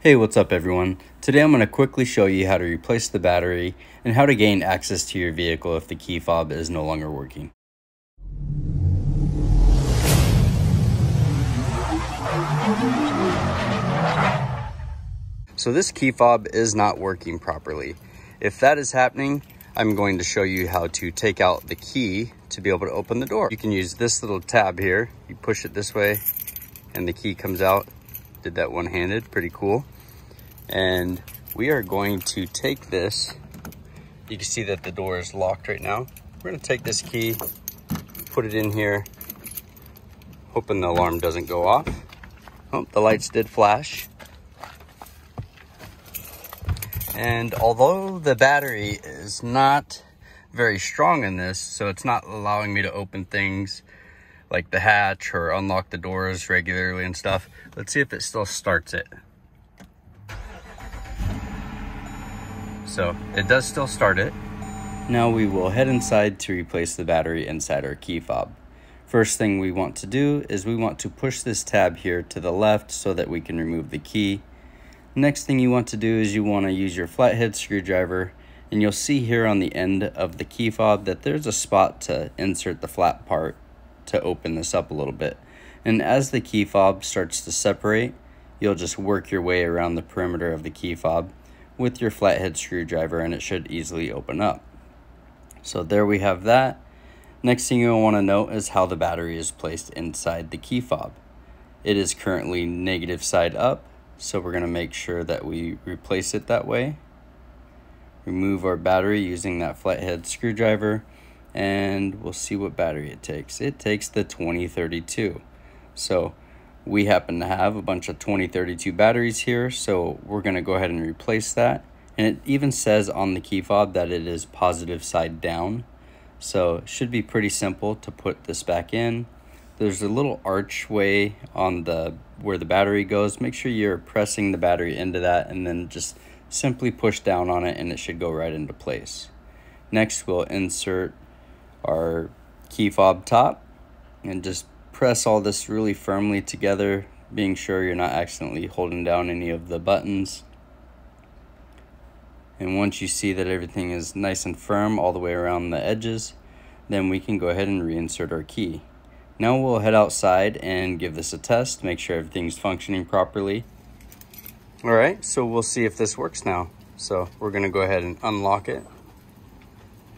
Hey, what's up everyone? Today I'm going to quickly show you how to replace the battery and how to gain access to your vehicle if the key fob is no longer working. So this key fob is not working properly. If that is happening, I'm going to show you how to take out the key to be able to open the door. You can use this little tab here. You push it this way and the key comes out. Did that one-handed, pretty cool. And we are going to take this. You can see that the door is locked right now. We're gonna take this key, put it in here, hoping the alarm doesn't go off. Oh, the lights did flash. And although the battery is not very strong in this, so it's not allowing me to open things like the hatch or unlock the doors regularly and stuff. Let's see if it still starts it. So it does still start it. Now we will head inside to replace the battery inside our key fob. First thing we want to do is we want to push this tab here to the left so that we can remove the key. Next thing you want to do is you want to use your flathead screwdriver, and you'll see here on the end of the key fob that there's a spot to insert the flat part to open this up a little bit. And as the key fob starts to separate, you'll just work your way around the perimeter of the key fob with your flathead screwdriver and it should easily open up. So there we have that. Next thing you'll want to note is how the battery is placed inside the key fob. It is currently negative side up, so we're going to make sure that we replace it that way. Remove our battery using that flathead screwdriver. And we'll see what battery it takes. It takes the 2032. So we happen to have a bunch of 2032 batteries here, so we're gonna go ahead and replace that. And it even says on the key fob that it is positive side down. So it should be pretty simple to put this back in. There's a little archway on where the battery goes. Make sure you're pressing the battery into that and then just simply push down on it and it should go right into place. Next, we'll insert our key fob top and just press all this really firmly together, being sure you're not accidentally holding down any of the buttons. And once you see that everything is nice and firm all the way around the edges, then we can go ahead and reinsert our key. Now we'll head outside and give this a test, make sure everything's functioning properly. All right, so we'll see if this works now. So we're gonna go ahead and unlock it.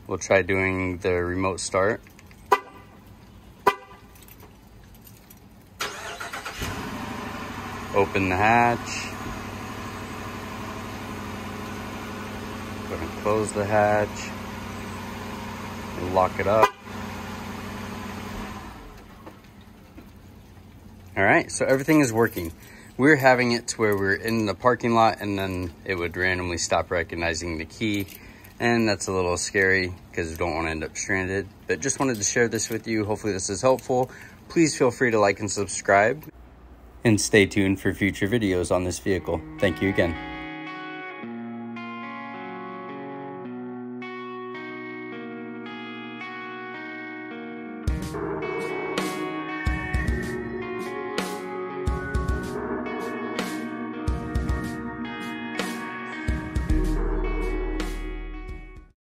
We'll try doing the remote start. Open the hatch. Go ahead and close the hatch. And lock it up. All right, so everything is working. We're having it to where we're in the parking lot and then it would randomly stop recognizing the key. And that's a little scary because we don't want to end up stranded, but just wanted to share this with you. Hopefully this is helpful. Please feel free to like and subscribe and stay tuned for future videos on this vehicle. Thank you again.